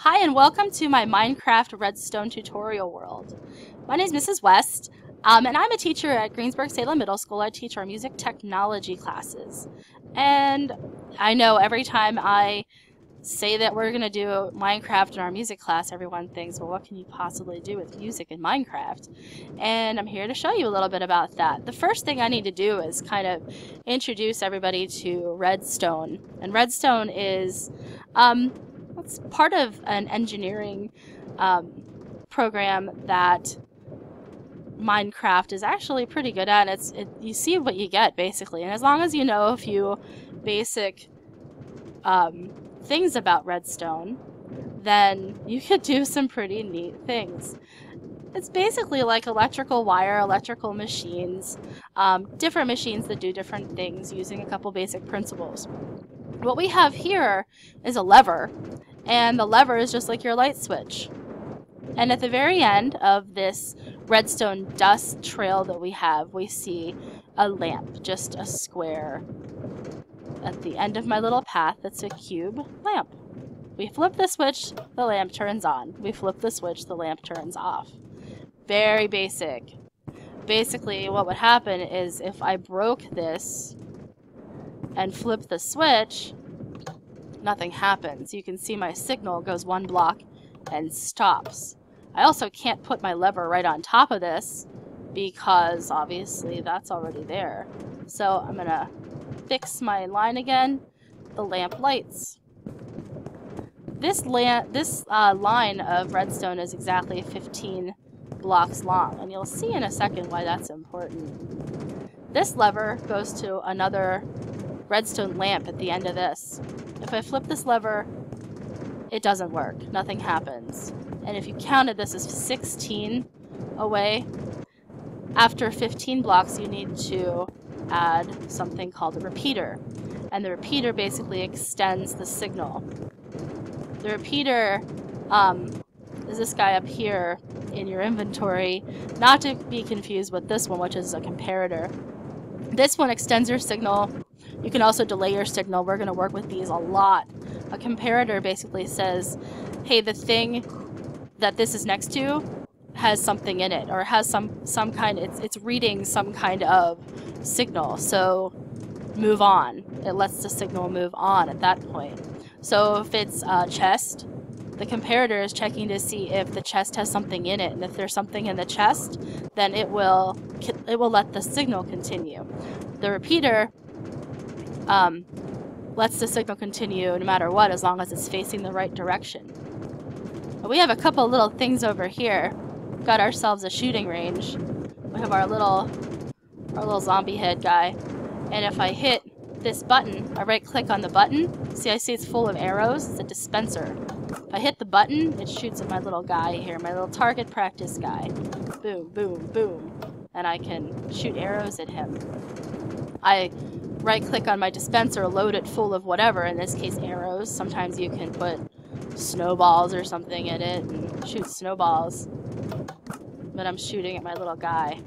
Hi and welcome to my Minecraft redstone tutorial world. My name is Mrs West and I'm a teacher at Greensburg-Salem Middle School. I teach our music technology classes, and I know every time I say that we're going to do Minecraft in our music class, everyone thinks, well, what can you possibly do with music in Minecraft? And I'm here to show you a little bit about that. The first thing I need to do is kind of introduce everybody to redstone. And redstone is it's part of an engineering program that Minecraft is actually pretty good at. You see what you get, basically. And as long as you know a few basic things about redstone, then you could do some pretty neat things. It's basically like electrical wire, electrical machines, different machines that do different things using a couple basic principles. What we have here is a lever, and the lever is just like your light switch. And at the very end of this redstone dust trail that we have, we see a lamp, just a square. At the end of my little path, that's a cube lamp. We flip the switch, the lamp turns on. We flip the switch, the lamp turns off. Very basic. Basically, what would happen is if I broke this and flipped the switch, nothing happens. You can see my signal goes one block and stops. I also can't put my lever right on top of this because obviously that's already there. So I'm gonna fix my line again. The lamp lights. This line of redstone is exactly 15 blocks long, and you'll see in a second why that's important. This lever goes to another redstone lamp at the end of this. If I flip this lever, it doesn't work. Nothing happens. And if you counted, this is 16 away. After 15 blocks, you need to add something called a repeater, and the repeater basically extends the signal. The repeater is this guy up here in your inventory, not to be confused with this one, which is a comparator. This one extends your signal. You can also delay your signal. We're going to work with these a lot. A comparator basically says, hey, the thing that this is next to has something in it, or has some kind, it's reading some kind of signal, so move on. It lets the signal move on at that point. So if it's a chest, the comparator is checking to see if the chest has something in it, and if there's something in the chest, then it will let the signal continue. The repeater lets the signal continue no matter what, as long as it's facing the right direction. But we have a couple little things over here. We've got ourselves a shooting range. We have our little zombie head guy, and if I hit this button, I right click on the button, I see it's full of arrows. It's a dispenser. If I hit the button, it shoots at my little guy here, my little target practice guy. Boom, boom, boom, and I can shoot arrows at him. I right click on my dispenser, load it full of whatever, in this case arrows. Sometimes you can put snowballs or something in it and shoot snowballs, but I'm shooting at my little guy.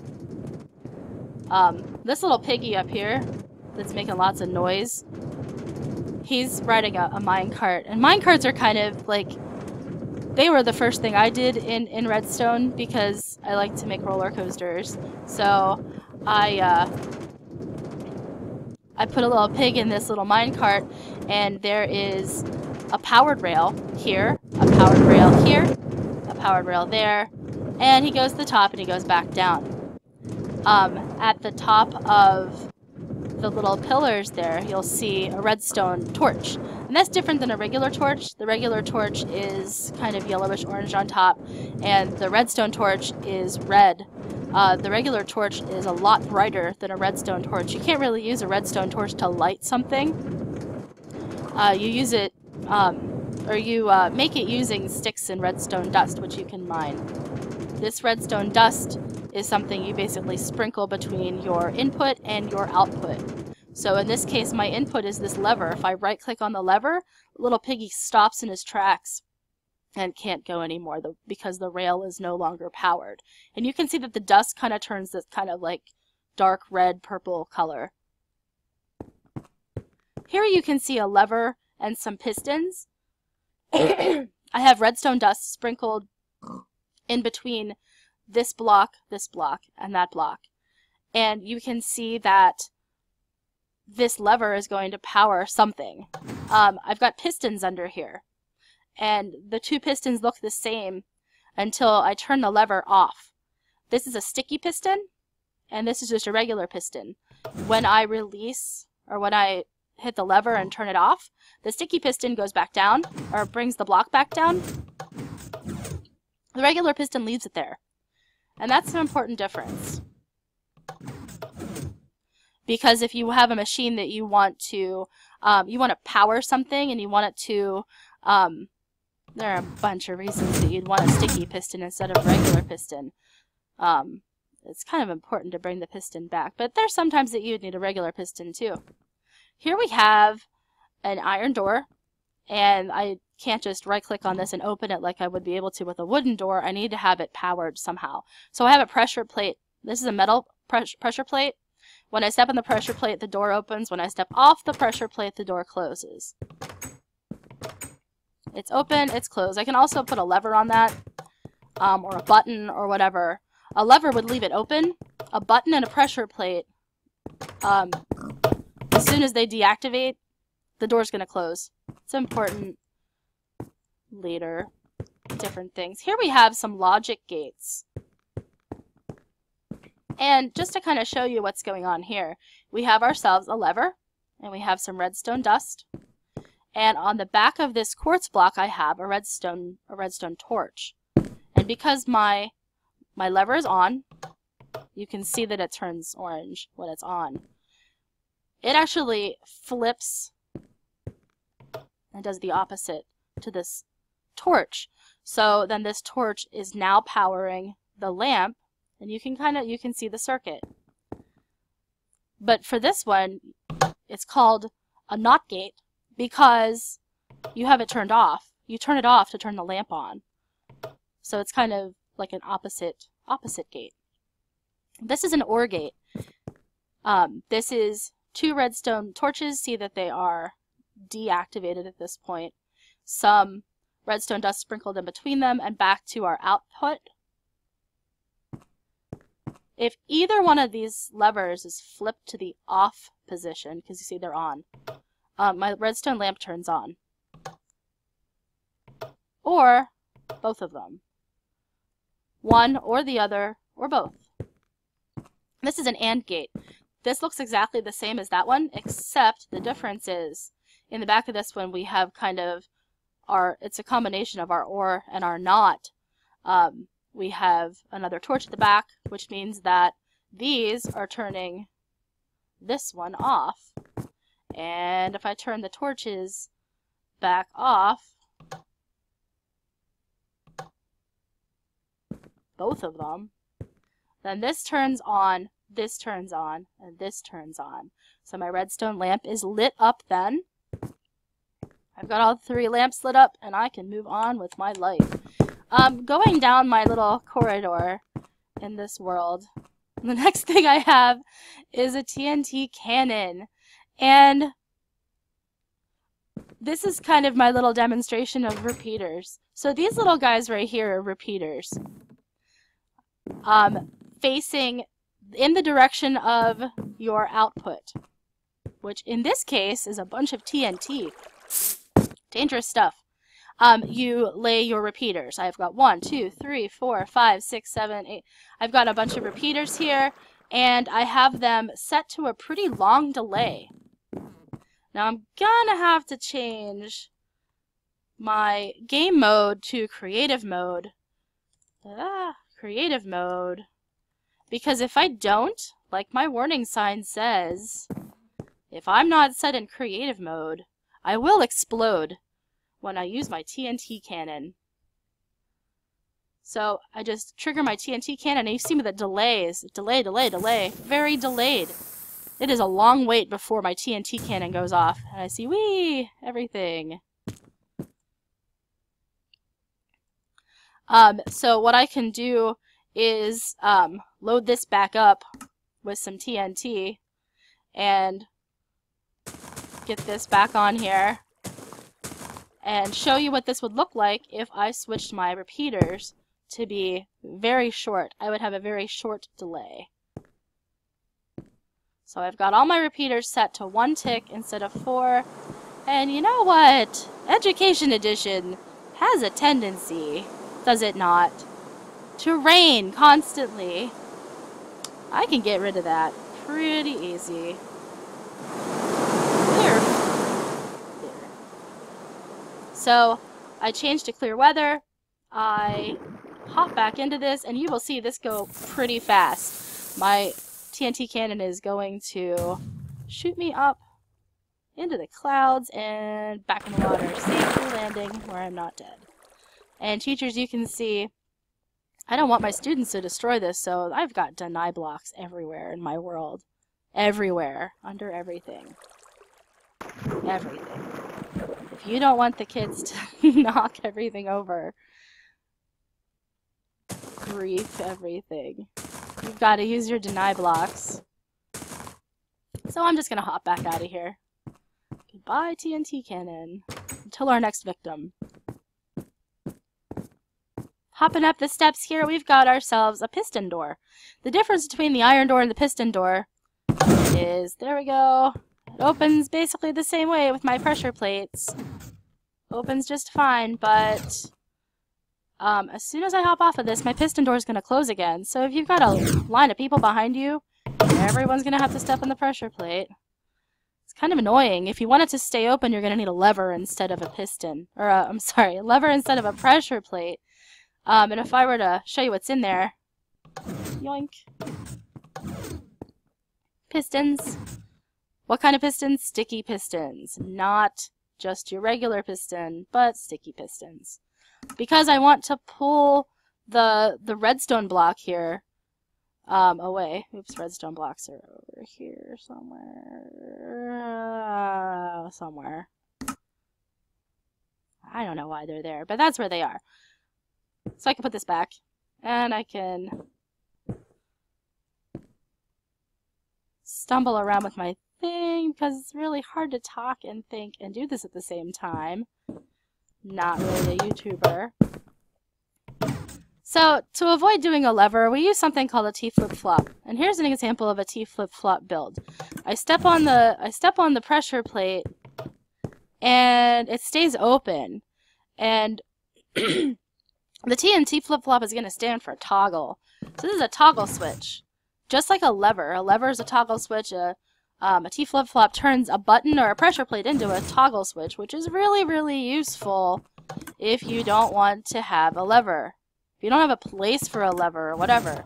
This little piggy up here that's making lots of noise, he's riding a minecart, and minecarts are kind of like, they were the first thing I did in redstone because I like to make roller coasters. So I put a little pig in this little minecart, and there is a powered rail here, a powered rail here, a powered rail there, and he goes to the top and he goes back down. At the top of the little pillars there, you'll see a redstone torch. And that's different than a regular torch. The regular torch is kind of yellowish orange on top, and the redstone torch is red. The regular torch is a lot brighter than a redstone torch. You can't really use a redstone torch to light something. You use it, or you make it using sticks and redstone dust, which you can mine. This redstone dust is something you basically sprinkle between your input and your output. So in this case, my input is this lever. If I right click on the lever, little piggy stops in his tracks and can't go anymore because the rail is no longer powered. And you can see that the dust kind of turns this kind of like dark red purple color. Here you can see a lever and some pistons. I have redstone dust sprinkled in between this block, and that block. And you can see that this lever is going to power something. I've got pistons under here. And the two pistons look the same until I turn the lever off. This is a sticky piston, and this is just a regular piston. When I release, or when I hit the lever and turn it off, the sticky piston goes back down, or brings the block back down. The regular piston leaves it there. And that's an important difference. Because if you have a machine that you want to power something and you want it to, there are a bunch of reasons that you'd want a sticky piston instead of a regular piston. It's kind of important to bring the piston back, but there's sometimes that you'd need a regular piston too. Here we have an iron door, and I can't just right-click on this and open it like I would be able to with a wooden door. I need to have it powered somehow. So I have a pressure plate. This is a metal pressure plate. When I step on the pressure plate, the door opens. When I step off the pressure plate, the door closes. It's open, it's closed. I can also put a lever on that, or a button, or whatever. A lever would leave it open. A button and a pressure plate, as soon as they deactivate, the door's going to close. It's important later. Different things. Here we have some logic gates. And just to kind of show you what's going on here, we have ourselves a lever, and we have some redstone dust. And on the back of this quartz block, I have a redstone torch. And because my lever is on, you can see that it turns orange when it's on. It actually flips and does the opposite to this torch. So then this torch is now powering the lamp. And you can see the circuit. But for this one, it's called a NOT gate because you have it turned off. You turn it off to turn the lamp on. So it's kind of like an opposite gate. This is an OR gate. This is two redstone torches. See that they are deactivated at this point. Some redstone dust sprinkled in between them, and back to our output. If either one of these levers is flipped to the off position, because you see they're on, my redstone lamp turns on. Or both of them. One or the other, or both. This is an AND gate. This looks exactly the same as that one, except the difference is, in the back of this one we have kind of it's a combination of our OR and our NOT. We have another torch at the back, which means that these are turning this one off. And if I turn the torches back off, both of them, then this turns on, and this turns on. So my redstone lamp is lit up then. I've got all three lamps lit up, and I can move on with my life. Going down my little corridor in this world, the next thing I have is a TNT cannon. And this is kind of my little demonstration of repeaters. So these little guys right here are repeaters. Facing in the direction of your output, which in this case is a bunch of TNT. Dangerous stuff. You lay your repeaters. I've got 1, 2, 3, 4, 5, 6, 7, 8. I've got a bunch of repeaters here, and I have them set to a pretty long delay. Now I'm gonna have to change my game mode to creative mode. Creative mode. Because if I don't, like my warning sign says, if I'm not set in creative mode, I will explode when I use my TNT cannon. So I just trigger my TNT cannon, and you see me the delays. Delay, delay, delay. Very delayed. It is a long wait before my TNT cannon goes off. And I see, whee! Everything. So what I can do is load this back up with some TNT and get this back on here. and show you what this would look like if I switched my repeaters to be very short. I would have a very short delay. So I've got all my repeaters set to 1 tick instead of 4. And you know what? Education Edition has a tendency, does it not, to rain constantly. I can get rid of that pretty easy. Clear. Clear. So I changed to clear weather. I hop back into this, and you will see this go pretty fast. My TNT cannon is going to shoot me up into the clouds and back in the water, safely landing where I'm not dead. And teachers, you can see, I don't want my students to destroy this, so I've got deny blocks everywhere in my world. Everywhere. Under everything. Everything. If you don't want the kids to knock everything over, grief everything. You've got to use your deny blocks. So I'm just going to hop back out of here. Goodbye, TNT cannon. Until our next victim. Hopping up the steps here, we've got ourselves a piston door. The difference between the iron door and the piston door is, there we go. It opens basically the same way with my pressure plates. Opens just fine, but as soon as I hop off of this, my piston door is going to close again. So if you've got a line of people behind you, everyone's going to have to step on the pressure plate. It's kind of annoying. If you want it to stay open, you're going to need a lever instead of a piston. Or, I'm sorry, a lever instead of a pressure plate. And if I were to show you what's in there... Yoink. Pistons. What kind of pistons? Sticky pistons. Not just your regular piston, but sticky pistons. Because I want to pull the redstone block here away. Oops, redstone blocks are over here somewhere. Somewhere. I don't know why they're there, but that's where they are. So I can put this back, and I can stumble around with my thing, because it's really hard to talk and think and do this at the same time. Not really a YouTuber. So, to avoid doing a lever, we use something called a T-flip-flop. And here's an example of a T-flip-flop build. I step on the pressure plate, and it stays open. And the TNT flip-flop is going to stand for toggle. So this is a toggle switch. Just like a lever. A lever is a toggle switch. A T-flip-flop turns a button or a pressure plate into a toggle switch, which is really, really useful if you don't want to have a lever. If you don't have a place for a lever or whatever,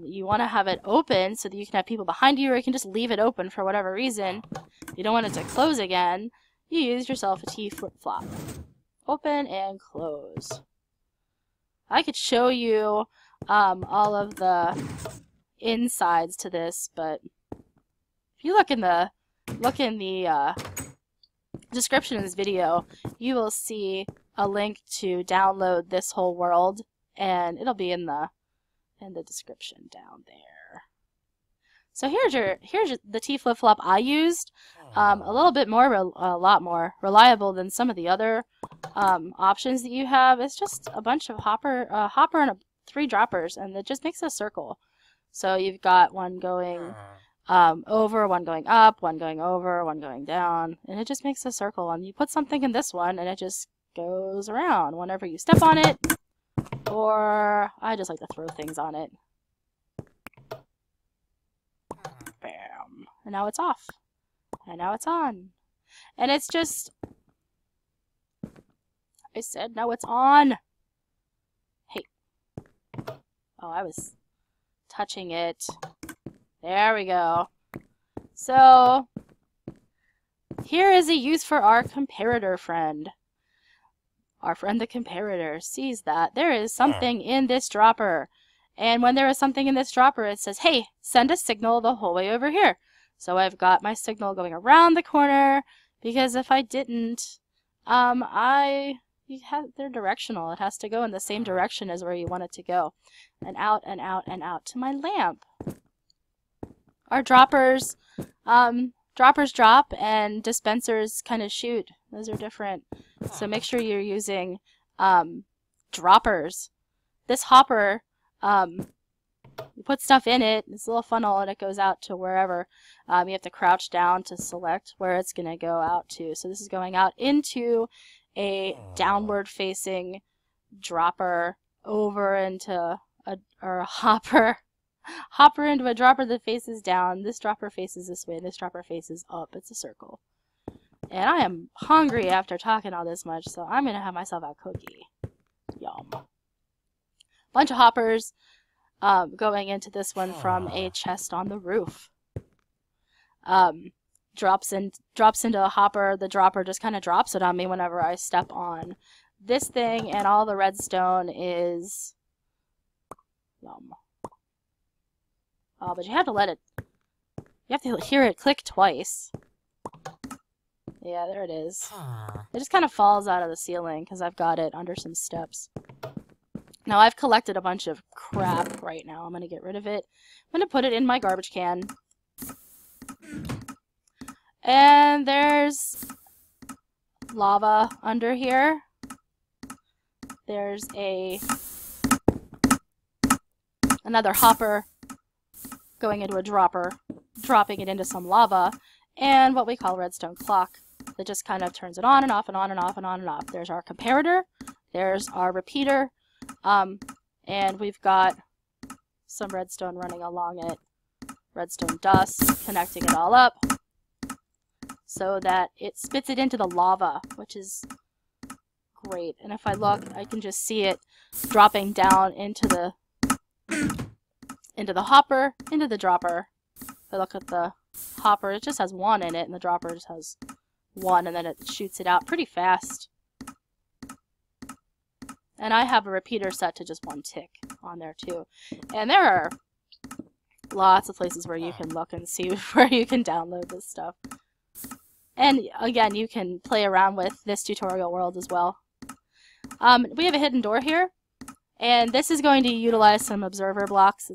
you want to have it open so that you can have people behind you, or you can just leave it open for whatever reason. If you don't want it to close again, you use yourself a T-flip-flop. Open and close. I could show you all of the insides to this, but... If you look in the description of this video, you will see a link to download this whole world, and it'll be in the description down there. So here's the T-flip-flop I used. A little bit more, a lot more reliable than some of the other options that you have. It's just a bunch of hopper and 3 droppers, and it just makes a circle. So you've got one going. Over, one going up, one going over, one going down, and it just makes a circle. And you put something in this one, and it just goes around whenever you step on it, or I just like to throw things on it. Bam. And now it's off. And now it's on. And it's just... I said, now it's on! Hey. Oh, I was touching it. There we go. So, here is a use for our comparator friend. Our friend the comparator sees that there is something in this dropper. And when there is something in this dropper, it says, hey, send a signal the whole way over here. So I've got my signal going around the corner, because if I didn't, they're directional. It has to go in the same direction as where you want it to go. And out, and out, and out to my lamp. Our droppers droppers drop and dispensers kind of shoot. Those are different. So make sure you're using droppers. This hopper, you put stuff in it, it's a little funnel, and it goes out to wherever. You have to crouch down to select where it's going to go out to. So this is going out into a downward-facing dropper over into a, or a hopper. Hopper into a dropper that faces down. This dropper faces this way, and this dropper faces up. It's a circle. And I am hungry after talking all this much, so I'm going to have myself a cookie. Yum. Bunch of hoppers going into this one from a chest on the roof. Drops into a hopper. The dropper just kind of drops it on me whenever I step on this thing, and all the redstone is yum. But you have to let it, you have to hear it click twice. Yeah, there it is. It just kind of falls out of the ceiling because I've got it under some steps. Now, I've collected a bunch of crap right now. I'm going to get rid of it. I'm going to put it in my garbage can. And there's lava under here. There's another hopper going into a dropper, dropping it into some lava, and what we call redstone clock that just kind of turns it on and off and on and off and on and off. There's our comparator, there's our repeater, and we've got some redstone running along it, redstone dust, connecting it all up so that it spits it into the lava, which is great. And if I look, I can just see it dropping down into the hopper, into the dropper. If I look at the hopper, it just has one in it, and the dropper just has one, and then it shoots it out pretty fast. And I have a repeater set to just one tick on there, too. And there are lots of places where you can look and see where you can download this stuff. And, again, you can play around with this tutorial world as well. We have a hidden door here. And this is going to utilize some observer blocks.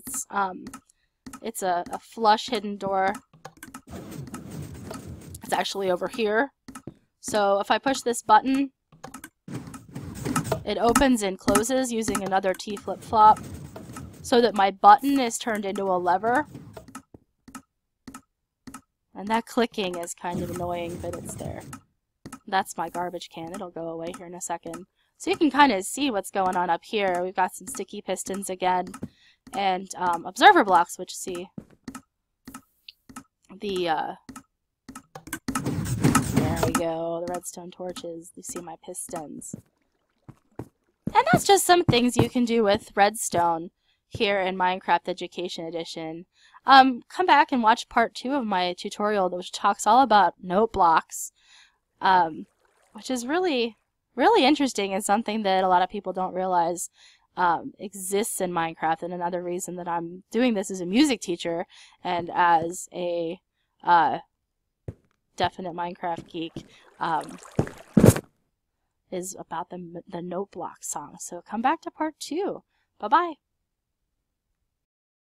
It's a flush hidden door. It's actually over here. So if I push this button, it opens and closes using another T flip-flop so that my button is turned into a lever. And that clicking is kind of annoying, but it's there. That's my garbage can. It'll go away here in a second. So you can kind of see what's going on up here. We've got some sticky pistons again, and observer blocks, which see the, there we go, the redstone torches. You see my pistons. And that's just some things you can do with redstone here in Minecraft Education Edition. Come back and watch part 2 of my tutorial, which talks all about note blocks, which is really interesting and something that a lot of people don't realize exists in Minecraft. And another reason that I'm doing this as a music teacher and as a definite Minecraft geek is about the note block song. So come back to part 2. Bye-bye.